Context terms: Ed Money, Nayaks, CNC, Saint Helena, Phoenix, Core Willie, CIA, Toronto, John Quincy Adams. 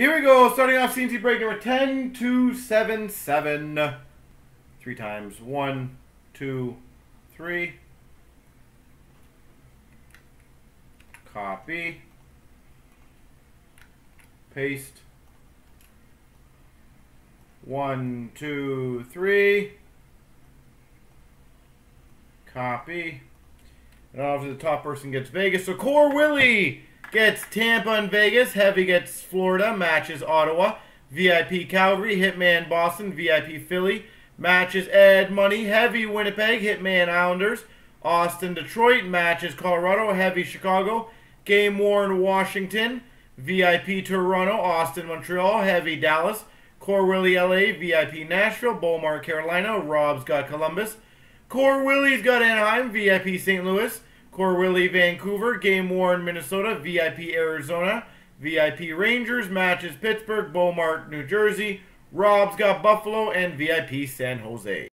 Here we go, starting off CNC break number 10277. Three times. 1, 2, 3. Copy. Paste. 1, 2, 3. Copy. And obviously the top person gets Vegas. So Core Willie gets Tampa and Vegas. Heavy gets Florida. Matches Ottawa. VIP Calgary. Hitman Boston. VIP Philly. Matches Ed Money. Heavy Winnipeg. Hitman Islanders. Austin Detroit. Matches Colorado. Heavy Chicago. Game Worn Washington. VIP Toronto. Austin Montreal. Heavy Dallas. Core Willie LA. VIP Nashville. Beaumont Carolina. Rob's got Columbus. Core Willie's got Anaheim, VIP St. Louis, Core Willie Vancouver, Game Worn Minnesota, VIP Arizona, VIP Rangers, matches Pittsburgh, Beaumont, New Jersey, Rob's got Buffalo, and VIP San Jose.